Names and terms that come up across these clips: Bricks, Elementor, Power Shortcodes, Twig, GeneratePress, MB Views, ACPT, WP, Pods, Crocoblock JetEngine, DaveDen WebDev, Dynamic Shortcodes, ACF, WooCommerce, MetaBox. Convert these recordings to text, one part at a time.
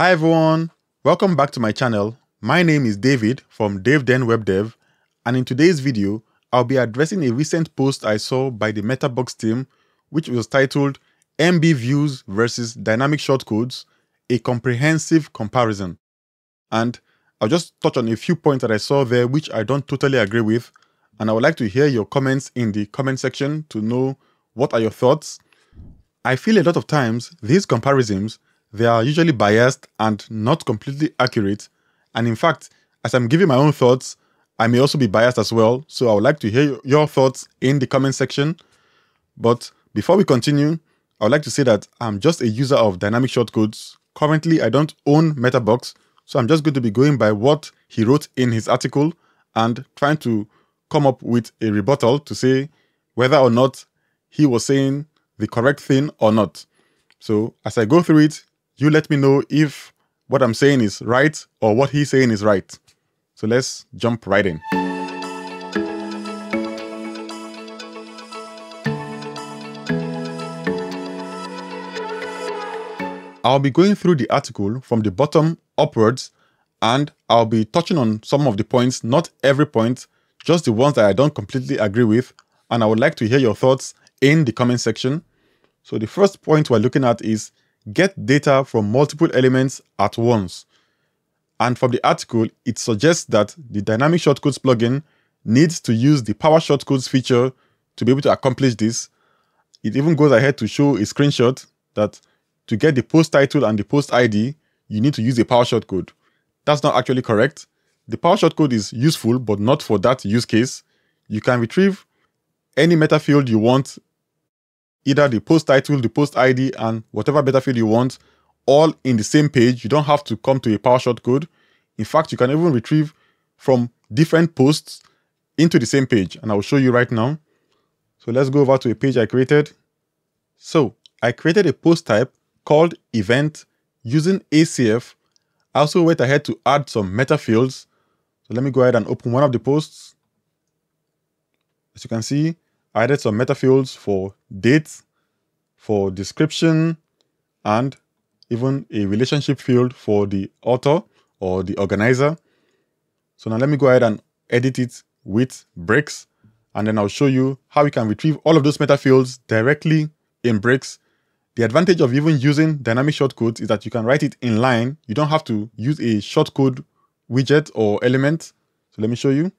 Hi everyone, welcome back to my channel. My name is David from DaveDen WebDev, and in today's video, I'll be addressing a recent post I saw by the MetaBox team, which was titled MB Views versus Dynamic Shortcodes, a Comprehensive Comparison. And I'll just touch on a few points that I saw there which I don't totally agree with, and I would like to hear your comments in the comment section to know what are your thoughts. I feel a lot of times these comparisons, they are usually biased and not completely accurate. And in fact, as I'm giving my own thoughts, I may also be biased as well. So I would like to hear your thoughts in the comment section. But before we continue, I would like to say that I'm just a user of Dynamic Shortcodes. Currently, I don't own MetaBox. So I'm just going to be going by what he wrote in his article and trying to come up with a rebuttal to say whether or not he was saying the correct thing or not. So as I go through it, you let me know if what I'm saying is right or what he's saying is right. So let's jump right in. I'll be going through the article from the bottom upwards, and I'll be touching on some of the points, not every point, just the ones that I don't completely agree with. And I would like to hear your thoughts in the comment section. So the first point we're looking at is get data from multiple elements at once. And from the article, it suggests that the Dynamic Shortcodes plugin needs to use the Power Shortcodes feature to be able to accomplish this. It even goes ahead to show a screenshot that to get the post title and the post ID, you need to use a Power Shortcode. That's not actually correct. The Power Shortcode is useful, but not for that use case. You can retrieve any meta field you want, either the post title, the post ID, and whatever meta field you want, all in the same page. You don't have to come to a Power Shortcode. In fact, you can even retrieve from different posts into the same page, and I will show you right now. So let's go over to a page I created. So I created a post type called event using ACF. I also went ahead to add some meta fields. So let me go ahead and open one of the posts. As you can see, I added some meta fields for date, for description, and even a relationship field for the author or the organizer. So now let me go ahead and edit it with Bricks, and then I'll show you how you can retrieve all of those meta fields directly in Bricks. The advantage of even using Dynamic Shortcodes is that you can write it in line. You don't have to use a shortcode widget or element. So let me show you.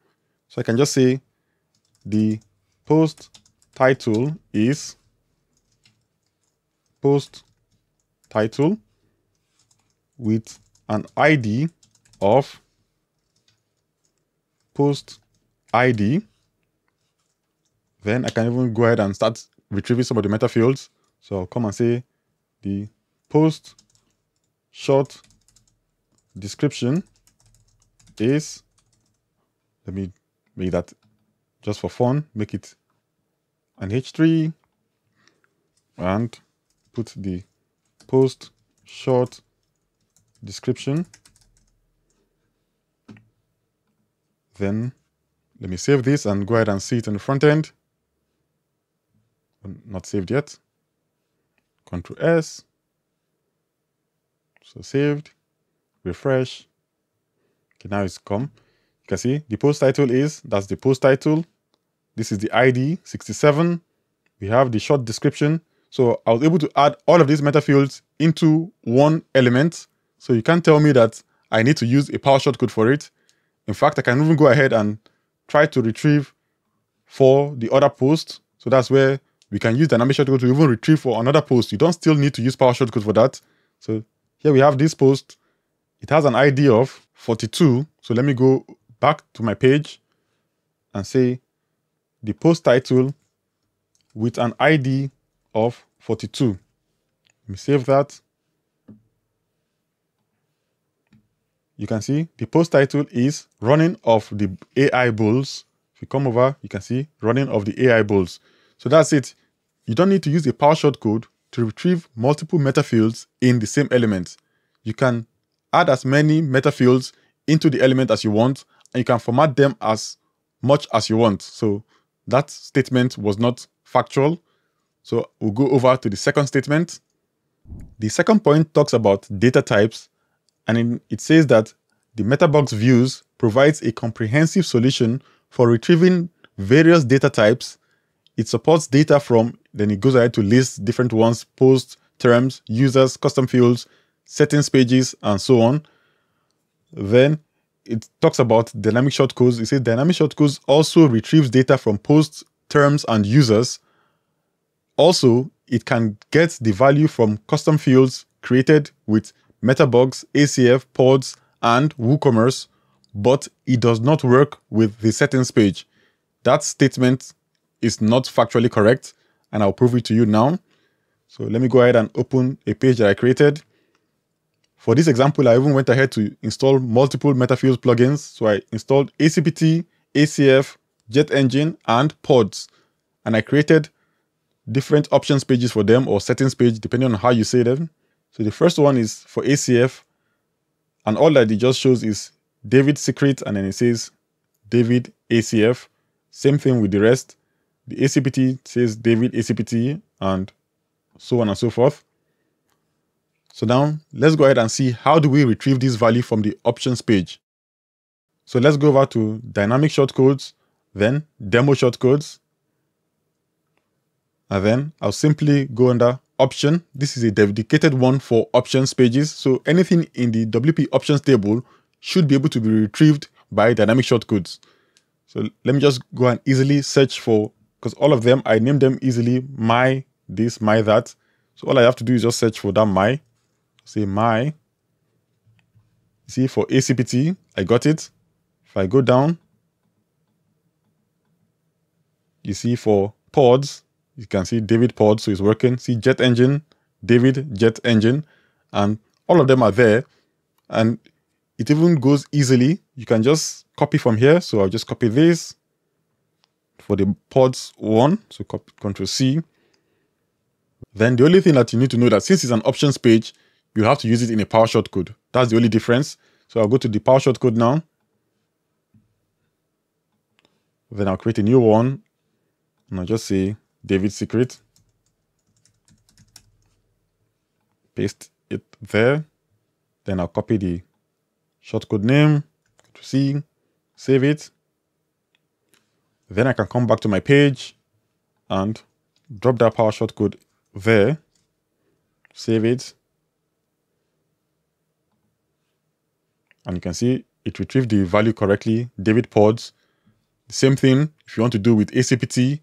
So I can just say the post title is post title with an ID of post ID. Then I can even go ahead and start retrieving some of the meta fields. So I'll come and say the post short description is, let me make that just for fun, make it an H3 and put the post short description. Then let me save this and go ahead and see it in the front end. Not saved yet. Control S. So saved. Refresh. Okay, now it's come. You can see the post title is, that's the post title. This is the ID 67. We have the short description. So I was able to add all of these meta fields into one element. So you can't tell me that I need to use a Power Shortcode for it. In fact, I can even go ahead and try to retrieve for the other post. So that's where we can use Dynamic Shortcode to even retrieve for another post. You don't still need to use Power Shortcode for that. So here we have this post. It has an ID of 42. So let me go back to my page and say the post title with an ID of 42. Let me save that. You can see the post title is running of the AI bulls. If you come over, you can see running of the AI bulls. So that's it. You don't need to use a Power Shortcode to retrieve multiple meta fields in the same element. You can add as many meta fields into the element as you want, and you can format them as much as you want. So that statement was not factual. So we'll go over to the second statement. The second point talks about data types, and it says that the MetaBox views provides a comprehensive solution for retrieving various data types. It supports data from, then it goes ahead to list different ones, posts, terms, users, custom fields, settings pages, and so on. Then it talks about dynamic shortcodes. It says dynamic shortcodes also retrieves data from posts, terms, and users. Also, it can get the value from custom fields created with MetaBox, ACF, Pods, and WooCommerce, but it does not work with the settings page. That statement is not factually correct, and I'll prove it to you now. So let me go ahead and open a page that I created. For this example, I even went ahead to install multiple MetaFields plugins. So I installed ACPT, ACF, JetEngine, and Pods, and I created different options pages for them, or settings page, depending on how you say them. So the first one is for ACF, and all that it just shows is David Secret, and then it says David ACF. Same thing with the rest. The ACPT says David ACPT, and so on and so forth. So now let's go ahead and see how do we retrieve this value from the options page. So let's go over to dynamic shortcodes, then demo shortcodes. And then I'll simply go under option. This is a dedicated one for options pages. So anything in the WP options table should be able to be retrieved by dynamic shortcodes. So let me just go and easily search for, because all of them, I named them easily, my this, my that. So all I have to do is just search for that my. Say my. See, for ACPT, I got it. If I go down, you see for Pods, you can see David Pod, so it's working. See Jet Engine, David Jet Engine, and all of them are there. And it even goes easily. You can just copy from here. So I'll just copy this for the Pods one. So copy, Control C. Then the only thing that you need to know that since it's an options page, you have to use it in a Power Shortcode. That's the only difference. So I'll go to the Power Shortcode now. Then I'll create a new one, and I'll just say David Secret, paste it there. Then I'll copy the shortcode name to see, save it. Then I can come back to my page and drop that Power Shortcode there, save it. And you can see it retrieved the value correctly, David Pods. The same thing if you want to do with ACPT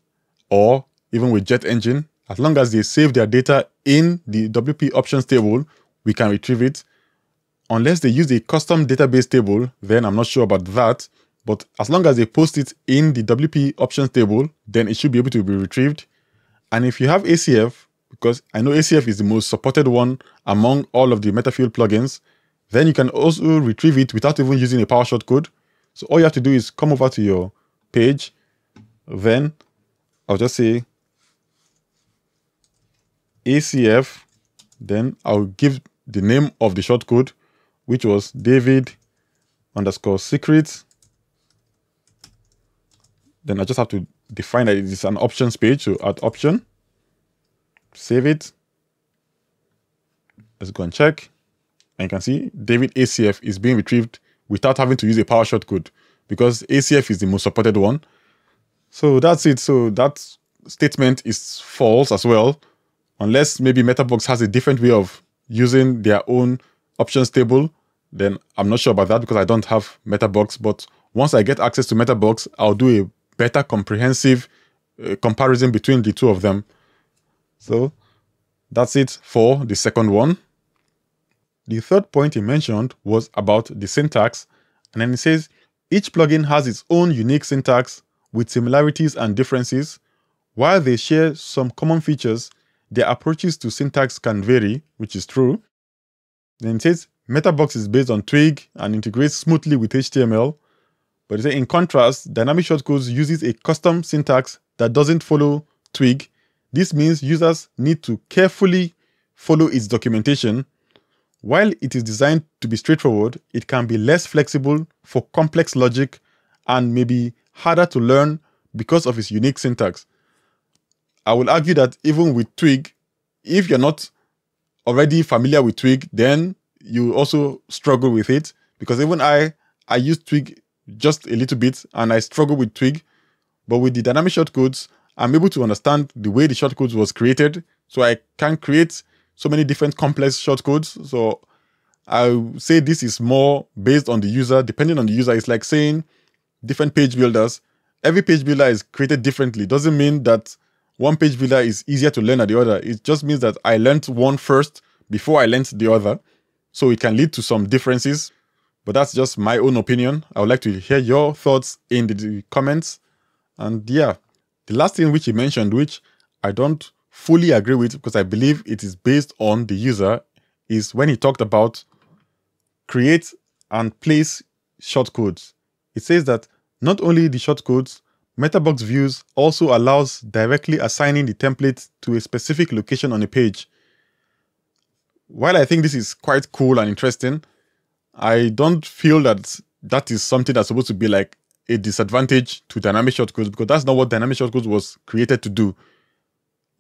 or even with Jet Engine, as long as they save their data in the WP options table, we can retrieve it. Unless they use a custom database table, then I'm not sure about that. But as long as they post it in the WP options table, then it should be able to be retrieved. And if you have ACF, because I know ACF is the most supported one among all of the MetaField plugins, then you can also retrieve it without even using a Power Shortcode. So all you have to do is come over to your page. Then I'll just say ACF, then I'll give the name of the shortcode, which was David underscore secret. Then I just have to define that it is an options page, so add option, save it. Let's go and check. And you can see David ACF is being retrieved without having to use a Power Shortcode because ACF is the most supported one. So that's it. So that statement is false as well, unless maybe MetaBox has a different way of using their own options table. Then I'm not sure about that because I don't have MetaBox. But once I get access to MetaBox, I'll do a better comprehensive comparison between the two of them. So that's it for the second one. The third point he mentioned was about the syntax. And then it says, each plugin has its own unique syntax with similarities and differences. While they share some common features, their approaches to syntax can vary, which is true. Then it says MetaBox is based on Twig and integrates smoothly with HTML. But it says, in contrast, Dynamic Shortcodes uses a custom syntax that doesn't follow Twig. This means users need to carefully follow its documentation. While it is designed to be straightforward, it can be less flexible for complex logic and may be harder to learn because of its unique syntax. I will argue that even with Twig, if you're not already familiar with Twig, then you also struggle with it, because even I use Twig just a little bit and I struggle with Twig. But with the dynamic shortcodes, I'm able to understand the way the shortcodes was created, so I can create so many different complex shortcodes. So I would say this is more based on the user, depending on the user. It's like saying different page builders. Every page builder is created differently. Doesn't mean that one page builder is easier to learn than the other. It just means that I learned one first before I learned the other. So it can lead to some differences, but that's just my own opinion. I would like to hear your thoughts in the comments. And yeah, the last thing which he mentioned, which I don't fully agree with because I believe it is based on the user, is when he talked about create and place shortcodes. It says that not only the shortcodes, MetaBox views also allows directly assigning the template to a specific location on a page. While I think this is quite cool and interesting, I don't feel that that is something that's supposed to be like a disadvantage to dynamic shortcodes, because that's not what dynamic shortcodes was created to do.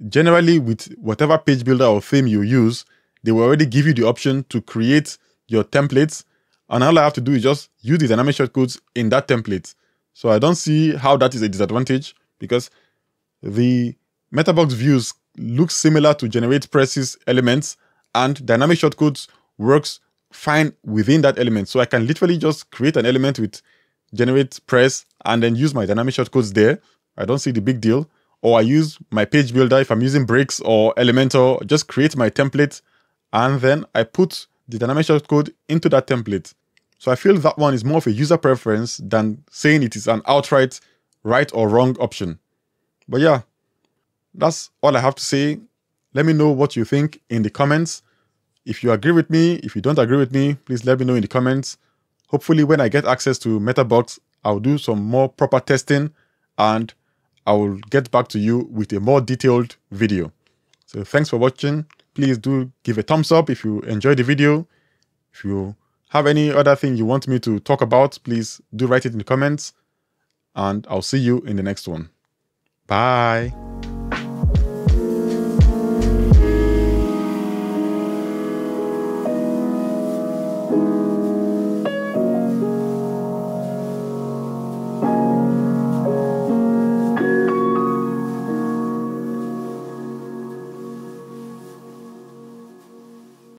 Generally, with whatever page builder or theme you use, they will already give you the option to create your templates, and all I have to do is just use the dynamic shortcodes in that template. So I don't see how that is a disadvantage, because the MetaBox views looks similar to GeneratePress's elements, and dynamic shortcodes works fine within that element. So I can literally just create an element with GeneratePress and then use my dynamic shortcodes there. I don't see the big deal. Or I use my page builder, if I'm using Bricks or Elementor, just create my template and then I put the dynamic shortcode into that template. So I feel that one is more of a user preference than saying it is an outright right or wrong option. But yeah, that's all I have to say. Let me know what you think in the comments. If you agree with me, if you don't agree with me, please let me know in the comments. Hopefully when I get access to MetaBox, I'll do some more proper testing and I will get back to you with a more detailed video. So thanks for watching. Please do give a thumbs up if you enjoyed the video. If you have any other thing you want me to talk about, please do write it in the comments, and I'll see you in the next one. Bye.